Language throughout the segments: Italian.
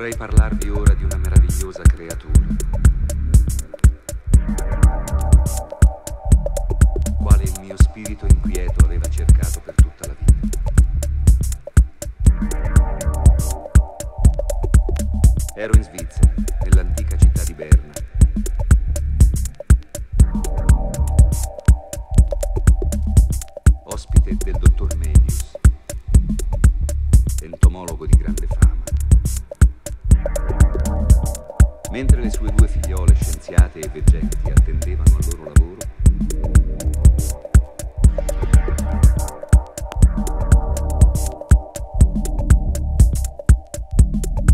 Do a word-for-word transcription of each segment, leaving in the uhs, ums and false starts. Vorrei parlarvi ora di una meravigliosa creatura, quale il mio spirito inquieto aveva cercato per tutta la vita. Ero in Svizzera, nell'antica città di Berna. Ospite del dottor Medius, entomologo di grande fama. Mentre le sue due figliole scienziate e veggenti attendevano al loro lavoro,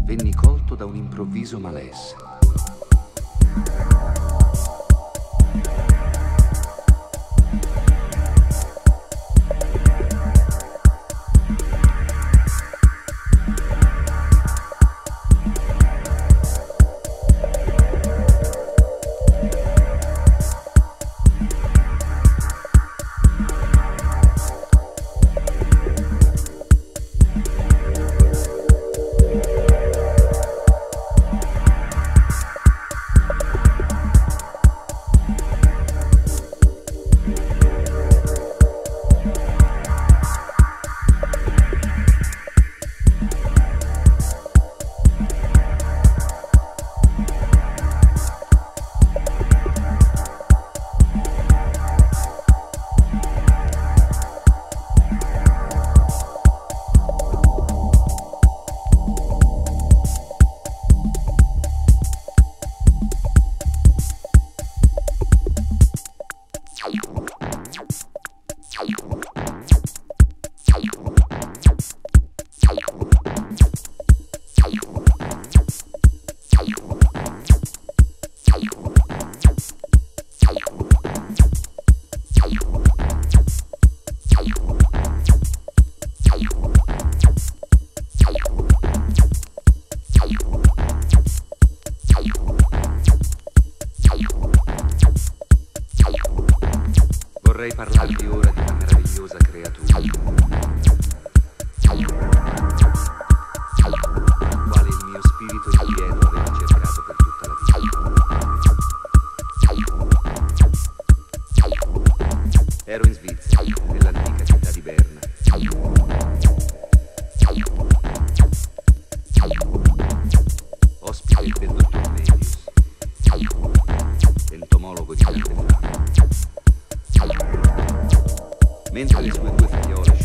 venni colto da un improvviso malessere. Vorrei parlarvi ora di una meravigliosa creatura, quale il mio spirito inquieto aveva cercato per tutta la vita. Ero in Svizzera, nell'antica città di Berna. Ospite del dottor Medius, entomologo di grande fama. Mentre le sue due figliole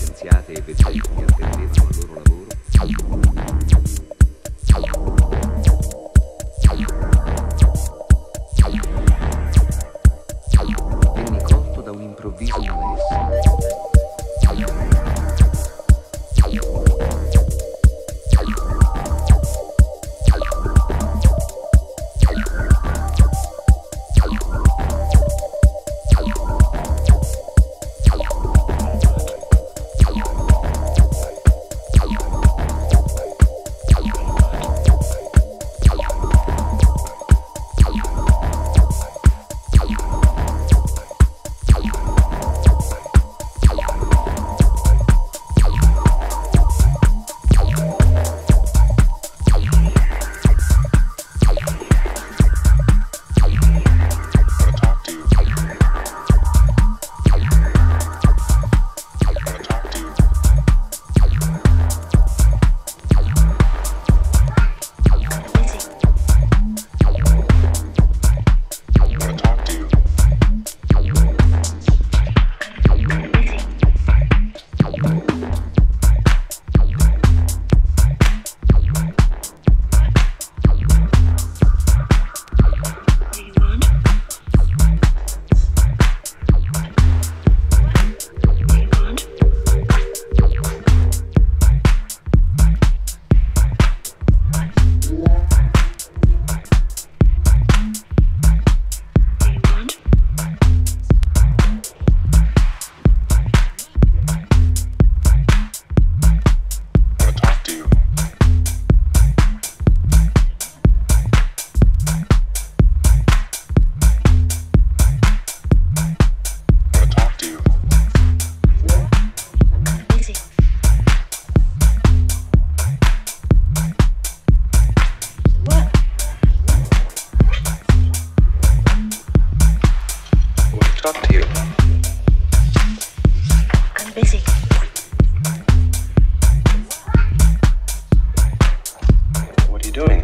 you doing?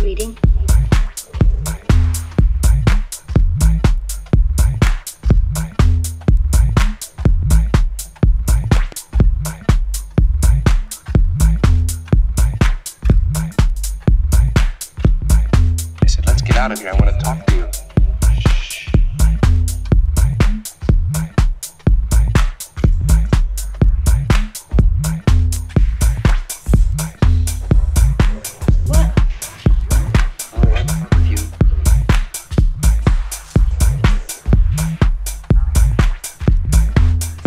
Reading. Out of here, I want to talk to you. Shh. What? I want to talk with you.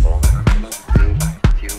Oh, I love being with you.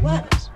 What?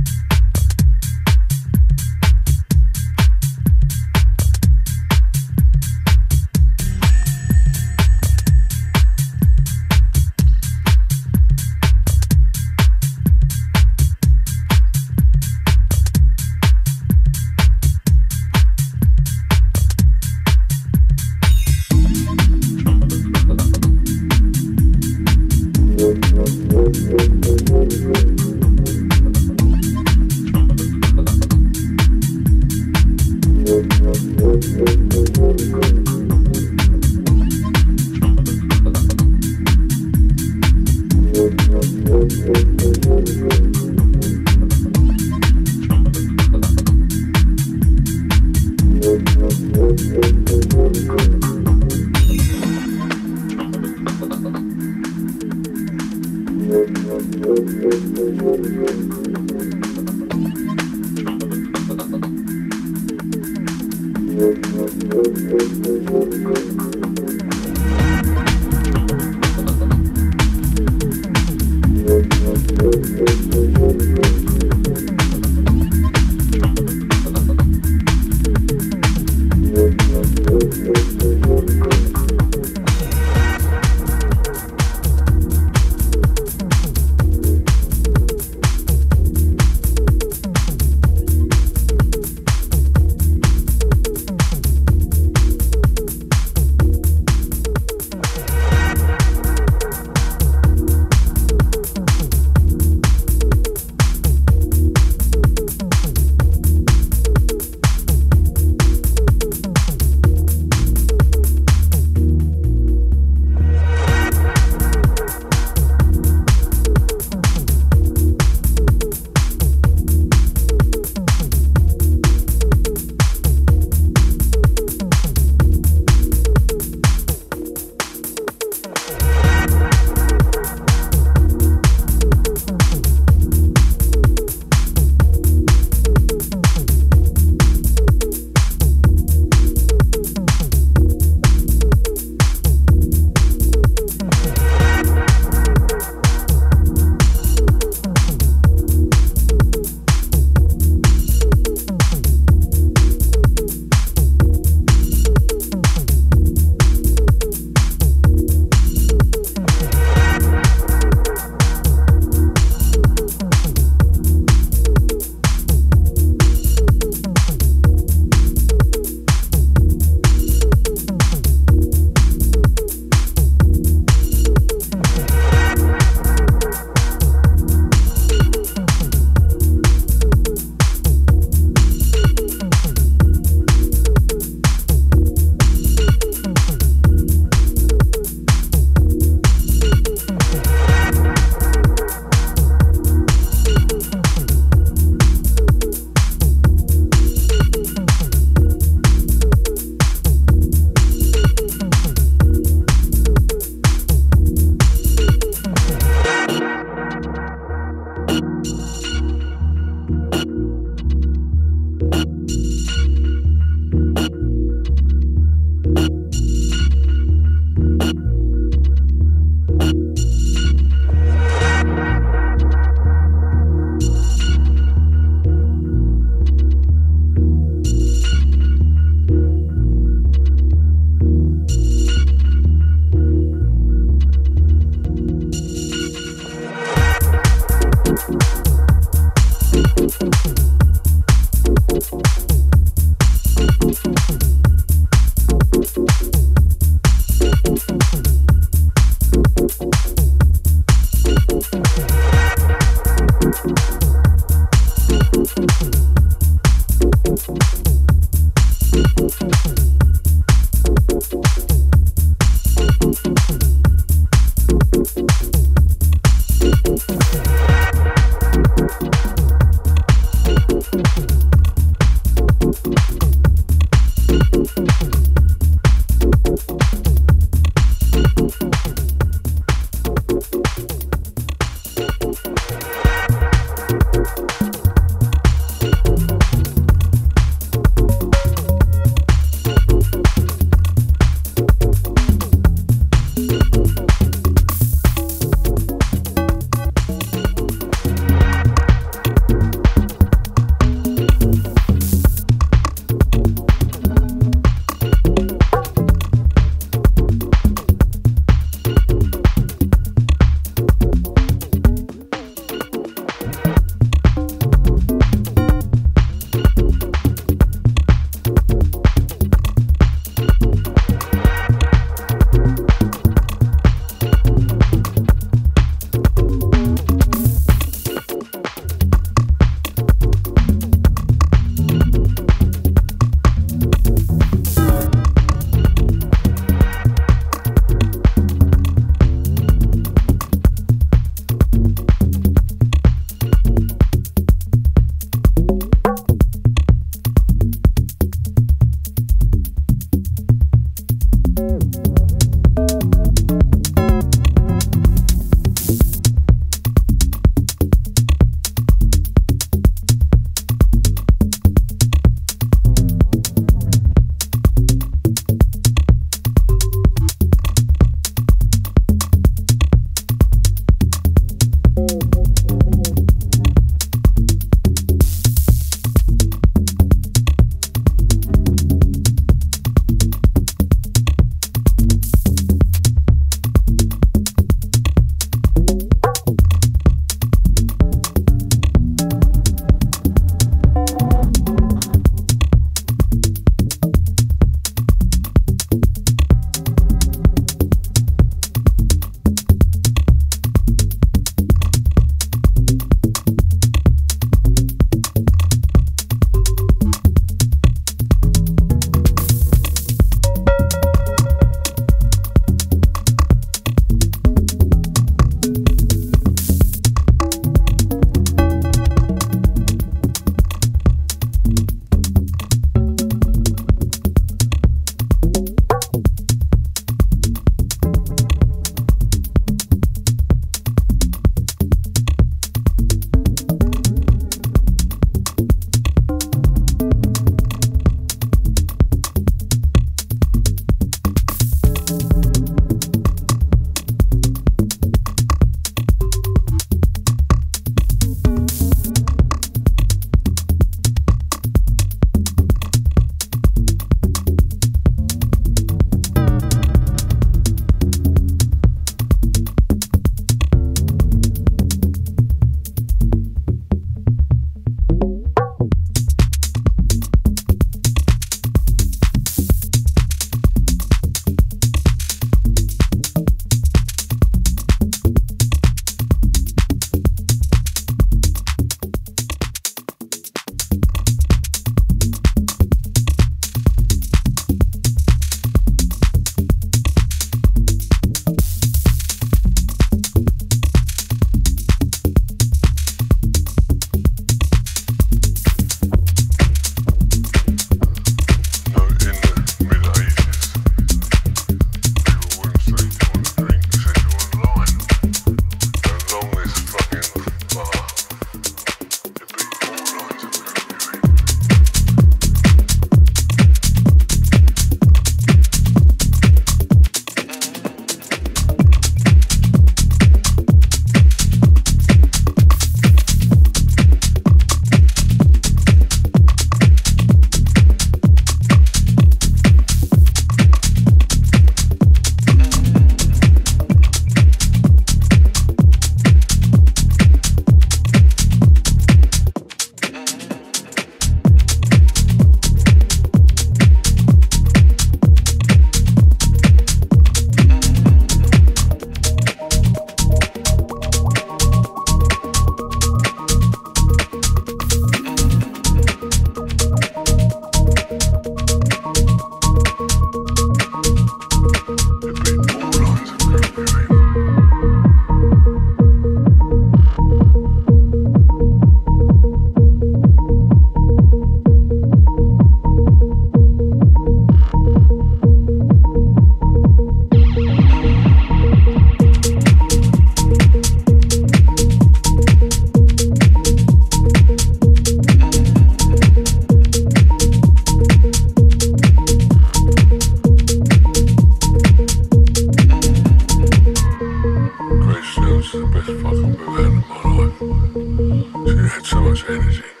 had so much energy.